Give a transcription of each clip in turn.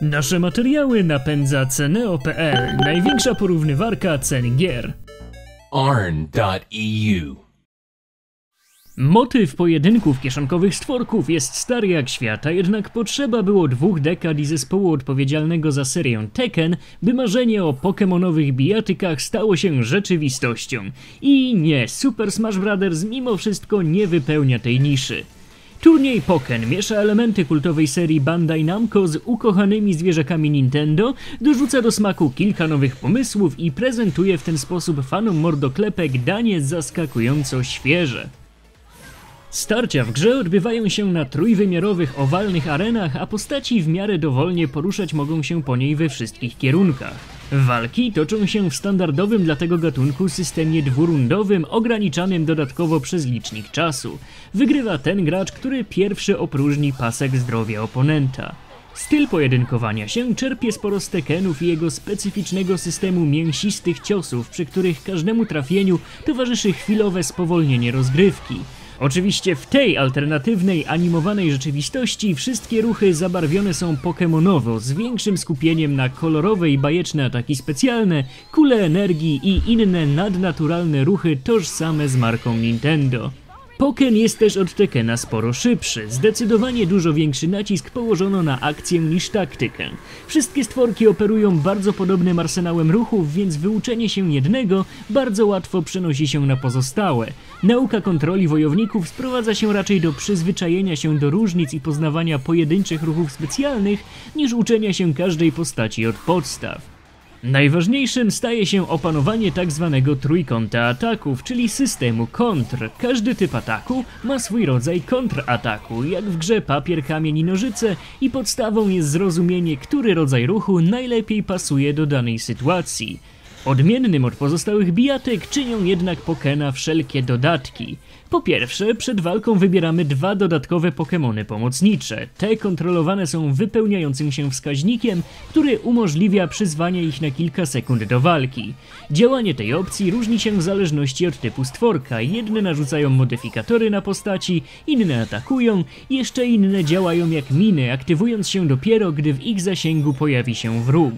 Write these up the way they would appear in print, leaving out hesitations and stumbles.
Nasze materiały napędza ceneo.pl, największa porównywarka cen gier. arhn.eu. Motyw pojedynków kieszonkowych stworków jest stary jak świata, jednak potrzeba było 2 dekad i zespołu odpowiedzialnego za serię Tekken, by marzenie o pokemonowych bijatykach stało się rzeczywistością. I nie, Super Smash Brothers mimo wszystko nie wypełnia tej niszy. Turniej Pokkén miesza elementy kultowej serii Bandai Namco z ukochanymi zwierzakami Nintendo, dorzuca do smaku kilka nowych pomysłów i prezentuje w ten sposób fanom mordoklepek danie zaskakująco świeże. Starcia w grze odbywają się na trójwymiarowych, owalnych arenach, a postaci w miarę dowolnie poruszać mogą się po niej we wszystkich kierunkach. Walki toczą się w standardowym dla tego gatunku systemie dwurundowym, ograniczanym dodatkowo przez licznik czasu. Wygrywa ten gracz, który pierwszy opróżni pasek zdrowia oponenta. Styl pojedynkowania się czerpie sporo z Tekkenów i jego specyficznego systemu mięsistych ciosów, przy których każdemu trafieniu towarzyszy chwilowe spowolnienie rozgrywki. Oczywiście w tej alternatywnej, animowanej rzeczywistości wszystkie ruchy zabarwione są pokemonowo, z większym skupieniem na kolorowe i bajeczne ataki specjalne, kule energii i inne nadnaturalne ruchy tożsame z marką Nintendo. Pokkén jest też od Tekkena sporo szybszy, zdecydowanie dużo większy nacisk położono na akcję niż taktykę. Wszystkie stworki operują bardzo podobnym arsenałem ruchów, więc wyuczenie się jednego bardzo łatwo przenosi się na pozostałe. Nauka kontroli wojowników sprowadza się raczej do przyzwyczajenia się do różnic i poznawania pojedynczych ruchów specjalnych, niż uczenia się każdej postaci od podstaw. Najważniejszym staje się opanowanie tak zwanego trójkąta ataków, czyli systemu kontr. Każdy typ ataku ma swój rodzaj kontrataku, jak w grze papier, kamień i nożyce, i podstawą jest zrozumienie, który rodzaj ruchu najlepiej pasuje do danej sytuacji. Odmiennym od pozostałych bijatyk czynią jednak Pokkena wszelkie dodatki. Po pierwsze, przed walką wybieramy 2 dodatkowe Pokémony pomocnicze. Te kontrolowane są wypełniającym się wskaźnikiem, który umożliwia przyzwanie ich na kilka sekund do walki. Działanie tej opcji różni się w zależności od typu stworka. Jedne narzucają modyfikatory na postaci, inne atakują, jeszcze inne działają jak miny, aktywując się dopiero, gdy w ich zasięgu pojawi się wróg.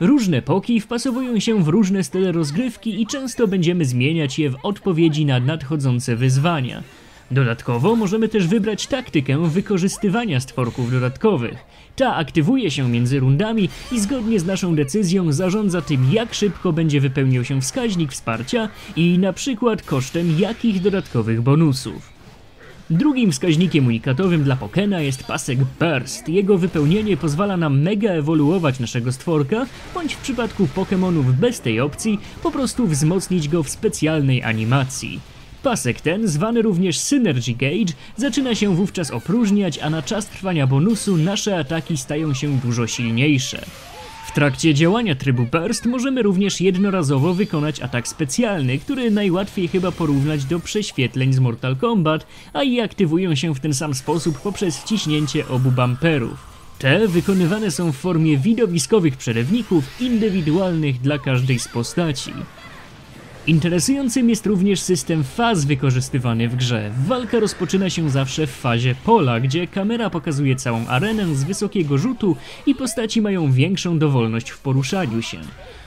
Różne poki wpasowują się w różne style rozgrywki i często będziemy zmieniać je w odpowiedzi na nadchodzące wyzwania. Dodatkowo możemy też wybrać taktykę wykorzystywania stworków dodatkowych. Ta aktywuje się między rundami i zgodnie z naszą decyzją zarządza tym, jak szybko będzie wypełniał się wskaźnik wsparcia i na przykład kosztem jakich dodatkowych bonusów. Drugim wskaźnikiem unikatowym dla Pokkena jest pasek Burst. Jego wypełnienie pozwala nam mega ewoluować naszego stworka, bądź w przypadku Pokémonów bez tej opcji po prostu wzmocnić go w specjalnej animacji. Pasek ten, zwany również Synergy Gauge, zaczyna się wówczas opróżniać, a na czas trwania bonusu nasze ataki stają się dużo silniejsze. W trakcie działania trybu Burst możemy również jednorazowo wykonać atak specjalny, który najłatwiej chyba porównać do prześwietleń z Mortal Kombat, a i aktywują się w ten sam sposób poprzez wciśnięcie obu bumperów. Te wykonywane są w formie widowiskowych przerywników, indywidualnych dla każdej z postaci. Interesującym jest również system faz wykorzystywany w grze. Walka rozpoczyna się zawsze w fazie pola, gdzie kamera pokazuje całą arenę z wysokiego rzutu i postaci mają większą dowolność w poruszaniu się.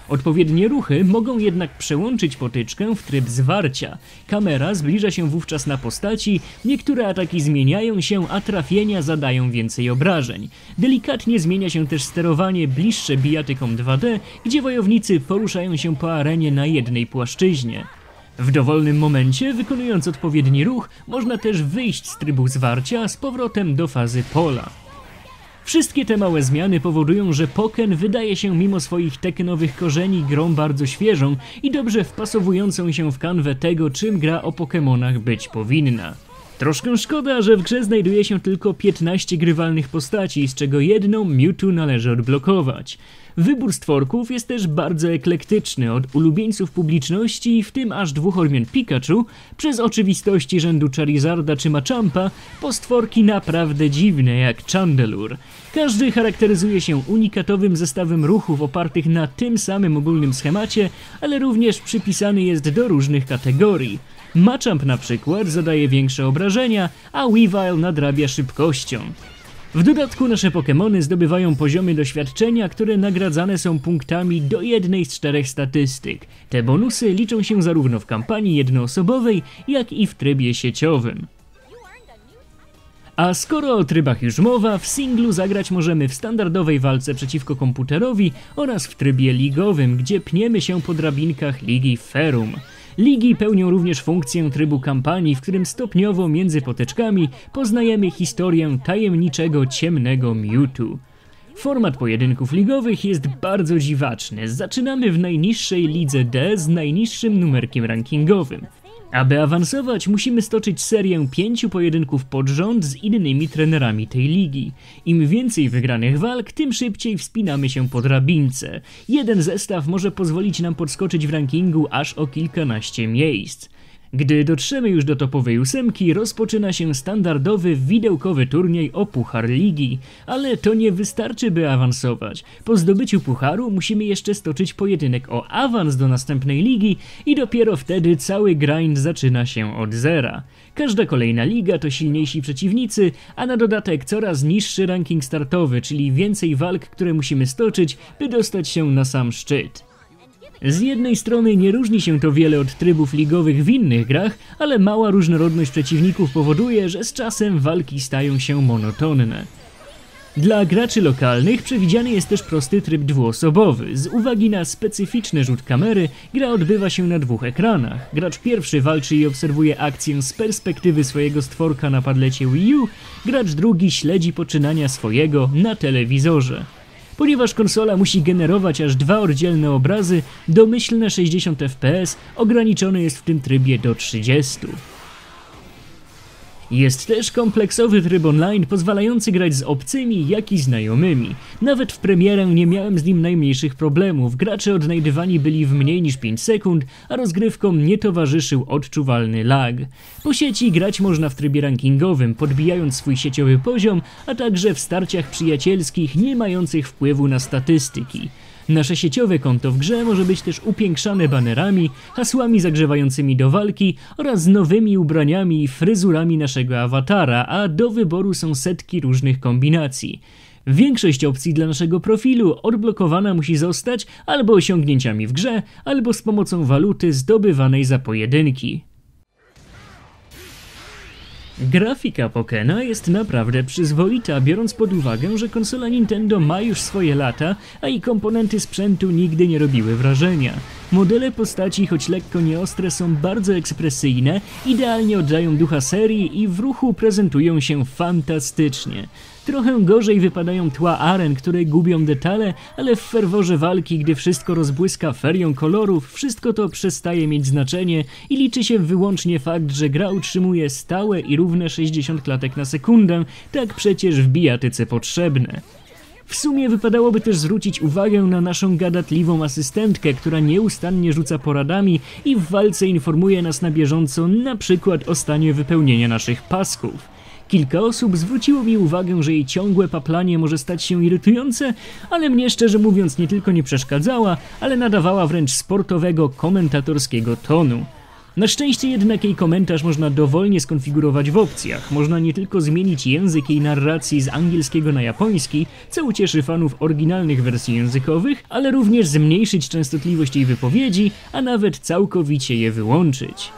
Odpowiednie ruchy mogą jednak przełączyć potyczkę w tryb zwarcia. Kamera zbliża się wówczas na postaci, niektóre ataki zmieniają się, a trafienia zadają więcej obrażeń. Delikatnie zmienia się też sterowanie bliższe bijatykom 2D, gdzie wojownicy poruszają się po arenie na jednej płaszczyźnie. W dowolnym momencie, wykonując odpowiedni ruch, można też wyjść z trybu zwarcia z powrotem do fazy pola. Wszystkie te małe zmiany powodują, że Pokkén wydaje się mimo swoich tekkenowych korzeni grą bardzo świeżą i dobrze wpasowującą się w kanwę tego, czym gra o Pokemonach być powinna. Troszkę szkoda, że w grze znajduje się tylko 15 grywalnych postaci, z czego jedną, Mewtwo, należy odblokować. Wybór stworków jest też bardzo eklektyczny, od ulubieńców publiczności, w tym aż 2 odmian Pikachu, przez oczywistości rzędu Charizarda czy Machampa, po stworki naprawdę dziwne jak Chandelure. Każdy charakteryzuje się unikatowym zestawem ruchów opartych na tym samym ogólnym schemacie, ale również przypisany jest do różnych kategorii. Machamp na przykład zadaje większe obrażenia, a Weavile nadrabia szybkością. W dodatku nasze Pokémony zdobywają poziomy doświadczenia, które nagradzane są punktami do jednej z 4 statystyk. Te bonusy liczą się zarówno w kampanii jednoosobowej, jak i w trybie sieciowym. A skoro o trybach już mowa, w singlu zagrać możemy w standardowej walce przeciwko komputerowi oraz w trybie ligowym, gdzie pniemy się po drabinkach ligi Ferrum. Ligi pełnią również funkcję trybu kampanii, w którym stopniowo między potyczkami poznajemy historię tajemniczego, ciemnego Mewtwo. Format pojedynków ligowych jest bardzo dziwaczny. Zaczynamy w najniższej lidze D z najniższym numerkiem rankingowym. Aby awansować, musimy stoczyć serię 5 pojedynków pod rząd z innymi trenerami tej ligi. Im więcej wygranych walk, tym szybciej wspinamy się po drabince. Jeden zestaw może pozwolić nam podskoczyć w rankingu aż o kilkanaście miejsc. Gdy dotrzemy już do topowej 8, rozpoczyna się standardowy, widełkowy turniej o puchar ligi. Ale to nie wystarczy, by awansować. Po zdobyciu pucharu musimy jeszcze stoczyć pojedynek o awans do następnej ligi i dopiero wtedy cały grind zaczyna się od zera. Każda kolejna liga to silniejsi przeciwnicy, a na dodatek coraz niższy ranking startowy, czyli więcej walk, które musimy stoczyć, by dostać się na sam szczyt. Z jednej strony nie różni się to wiele od trybów ligowych w innych grach, ale mała różnorodność przeciwników powoduje, że z czasem walki stają się monotonne. Dla graczy lokalnych przewidziany jest też prosty tryb dwuosobowy. Z uwagi na specyficzny rzut kamery, gra odbywa się na 2 ekranach. Gracz pierwszy walczy i obserwuje akcję z perspektywy swojego stworka na padlecie Wii U, gracz drugi śledzi poczynania swojego na telewizorze. Ponieważ konsola musi generować aż 2 oddzielne obrazy, domyślne 60 fps ograniczone jest w tym trybie do 30. Jest też kompleksowy tryb online pozwalający grać z obcymi, jak i znajomymi. Nawet w premierę nie miałem z nim najmniejszych problemów, gracze odnajdywani byli w mniej niż 5 sekund, a rozgrywkom nie towarzyszył odczuwalny lag. Po sieci grać można w trybie rankingowym, podbijając swój sieciowy poziom, a także w starciach przyjacielskich nie mających wpływu na statystyki. Nasze sieciowe konto w grze może być też upiększane banerami, hasłami zagrzewającymi do walki oraz nowymi ubraniami i fryzurami naszego awatara, a do wyboru są setki różnych kombinacji. Większość opcji dla naszego profilu odblokowana musi zostać albo osiągnięciami w grze, albo z pomocą waluty zdobywanej za pojedynki. Grafika Pokémona jest naprawdę przyzwoita, biorąc pod uwagę, że konsola Nintendo ma już swoje lata, a i komponenty sprzętu nigdy nie robiły wrażenia. Modele postaci, choć lekko nieostre, są bardzo ekspresyjne, idealnie oddają ducha serii i w ruchu prezentują się fantastycznie. Trochę gorzej wypadają tła aren, które gubią detale, ale w ferworze walki, gdy wszystko rozbłyska ferią kolorów, wszystko to przestaje mieć znaczenie i liczy się wyłącznie fakt, że gra utrzymuje stałe i równe 60 klatek na sekundę, tak przecież w bijatyce potrzebne. W sumie wypadałoby też zwrócić uwagę na naszą gadatliwą asystentkę, która nieustannie rzuca poradami i w walce informuje nas na bieżąco, na przykład o stanie wypełnienia naszych pasków. Kilka osób zwróciło mi uwagę, że jej ciągłe paplanie może stać się irytujące, ale mnie szczerze mówiąc nie tylko nie przeszkadzała, ale nadawała wręcz sportowego, komentatorskiego tonu. Na szczęście jednak jej komentarz można dowolnie skonfigurować w opcjach. Można nie tylko zmienić język jej narracji z angielskiego na japoński, co ucieszy fanów oryginalnych wersji językowych, ale również zmniejszyć częstotliwość jej wypowiedzi, a nawet całkowicie je wyłączyć.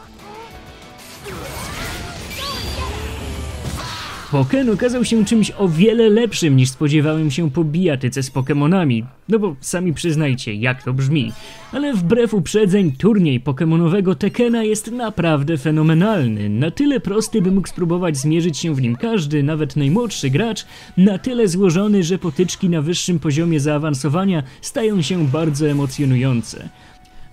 Pokkén okazał się czymś o wiele lepszym niż spodziewałem się po bijatyce z Pokémonami. No bo sami przyznajcie, jak to brzmi. Ale wbrew uprzedzeń, turniej Pokémonowego Tekkena jest naprawdę fenomenalny. Na tyle prosty, by mógł spróbować zmierzyć się w nim każdy, nawet najmłodszy gracz, na tyle złożony, że potyczki na wyższym poziomie zaawansowania stają się bardzo emocjonujące.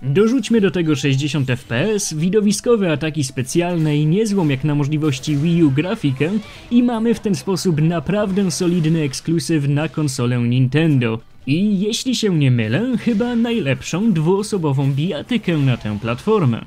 Dorzućmy do tego 60 fps, widowiskowe ataki specjalne i niezłą jak na możliwości Wii U grafikę i mamy w ten sposób naprawdę solidny ekskluzyw na konsolę Nintendo. I jeśli się nie mylę, chyba najlepszą dwuosobową bijatykę na tę platformę.